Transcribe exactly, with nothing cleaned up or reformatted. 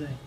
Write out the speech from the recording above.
amazing.